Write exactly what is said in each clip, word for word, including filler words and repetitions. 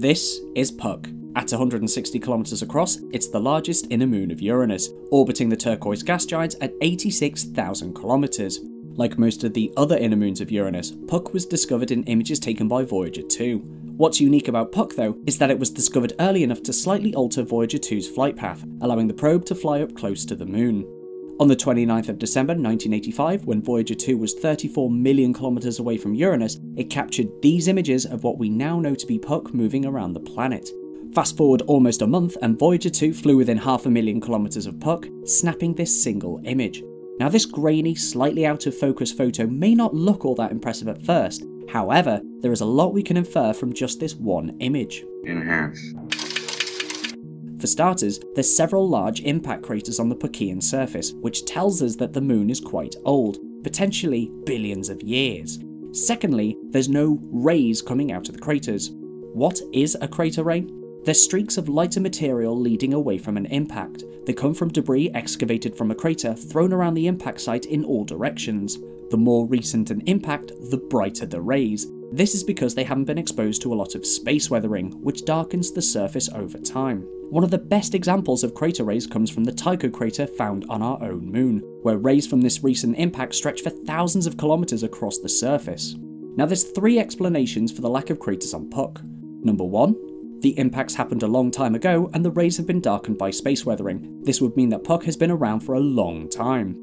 This is Puck. At one hundred sixty kilometers across, it's the largest inner moon of Uranus, orbiting the turquoise gas giant at eighty-six thousand kilometers. Like most of the other inner moons of Uranus, Puck was discovered in images taken by Voyager two. What's unique about Puck, though, is that it was discovered early enough to slightly alter Voyager two's flight path, allowing the probe to fly up close to the moon. On the twenty-ninth of December nineteen eighty-five, when Voyager two was thirty-four million kilometers away from Uranus, it captured these images of what we now know to be Puck moving around the planet. Fast forward almost a month and Voyager two flew within half a million kilometers of Puck, snapping this single image. Now this grainy, slightly out of focus photo may not look all that impressive at first. However, there is a lot we can infer from just this one image. Enhance. For starters, there's several large impact craters on the Puckian surface, which tells us that the moon is quite old, potentially billions of years. Secondly, there's no rays coming out of the craters. What is a crater ray? They're streaks of lighter material leading away from an impact. They come from debris excavated from a crater thrown around the impact site in all directions. The more recent an impact, the brighter the rays. This is because they haven't been exposed to a lot of space weathering, which darkens the surface over time. One of the best examples of crater rays comes from the Tycho crater found on our own moon, where rays from this recent impact stretch for thousands of kilometers across the surface. Now there's three explanations for the lack of craters on Puck. Number one. The impacts happened a long time ago and the rays have been darkened by space weathering. This would mean that Puck has been around for a long time.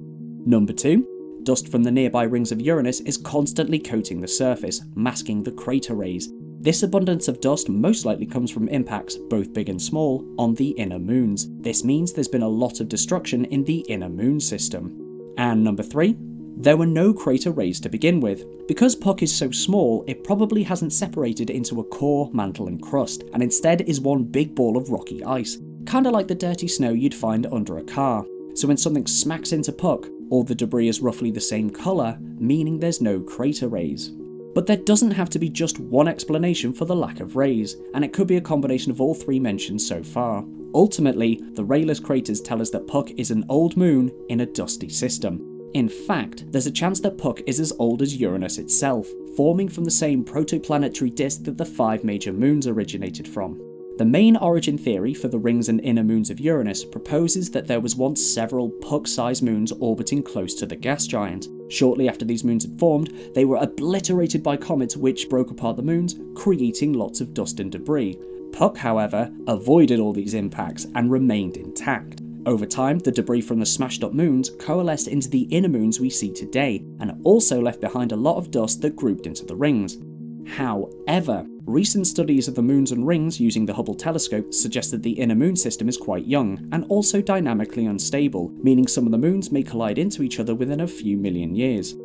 Number two. Dust from the nearby rings of Uranus is constantly coating the surface, masking the crater rays. This abundance of dust most likely comes from impacts, both big and small, on the inner moons. This means there's been a lot of destruction in the inner moon system. And number three. There were no crater rays to begin with. Because Puck is so small, it probably hasn't separated into a core, mantle and crust, and instead is one big ball of rocky ice, kinda like the dirty snow you'd find under a car. So when something smacks into Puck, all the debris is roughly the same colour, meaning there's no crater rays. But there doesn't have to be just one explanation for the lack of rays, and it could be a combination of all three mentioned so far. Ultimately, the rayless craters tell us that Puck is an old moon in a dusty system. In fact, there's a chance that Puck is as old as Uranus itself, forming from the same protoplanetary disk that the five major moons originated from. The main origin theory for the rings and inner moons of Uranus proposes that there was once several Puck-sized moons orbiting close to the gas giant. Shortly after these moons had formed, they were obliterated by comets which broke apart the moons, creating lots of dust and debris. Puck, however, avoided all these impacts and remained intact. Over time, the debris from the smashed-up moons coalesced into the inner moons we see today, and also left behind a lot of dust that grouped into the rings. However, recent studies of the moons and rings using the Hubble telescope suggest that the inner moon system is quite young, and also dynamically unstable, meaning some of the moons may collide into each other within a few million years.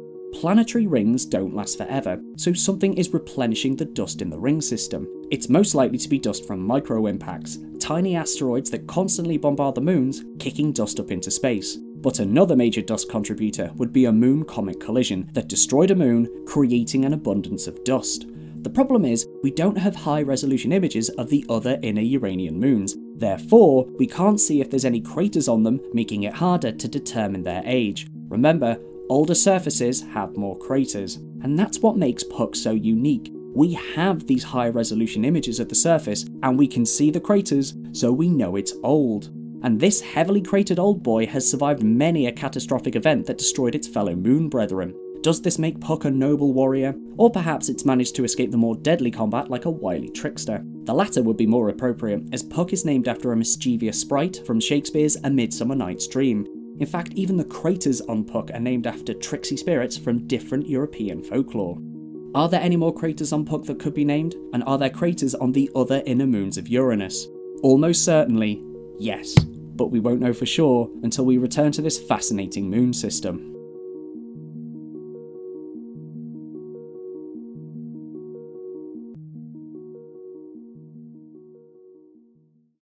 Planetary rings don't last forever, so something is replenishing the dust in the ring system. It's most likely to be dust from micro-impacts, tiny asteroids that constantly bombard the moons, kicking dust up into space. But another major dust contributor would be a moon-comet collision that destroyed a moon, creating an abundance of dust. The problem is, we don't have high-resolution images of the other inner Uranian moons, therefore we can't see if there's any craters on them, making it harder to determine their age. Remember, older surfaces have more craters, and that's what makes Puck so unique. We have these high-resolution images of the surface, and we can see the craters, so we know it's old. And this heavily cratered old boy has survived many a catastrophic event that destroyed its fellow moon brethren. Does this make Puck a noble warrior? Or perhaps it's managed to escape the more deadly combat like a wily trickster? The latter would be more appropriate, as Puck is named after a mischievous sprite from Shakespeare's A Midsummer Night's Dream. In fact, even the craters on Puck are named after tricksy spirits from different European folklore. Are there any more craters on Puck that could be named? And are there craters on the other inner moons of Uranus? Almost certainly, yes. But we won't know for sure until we return to this fascinating moon system.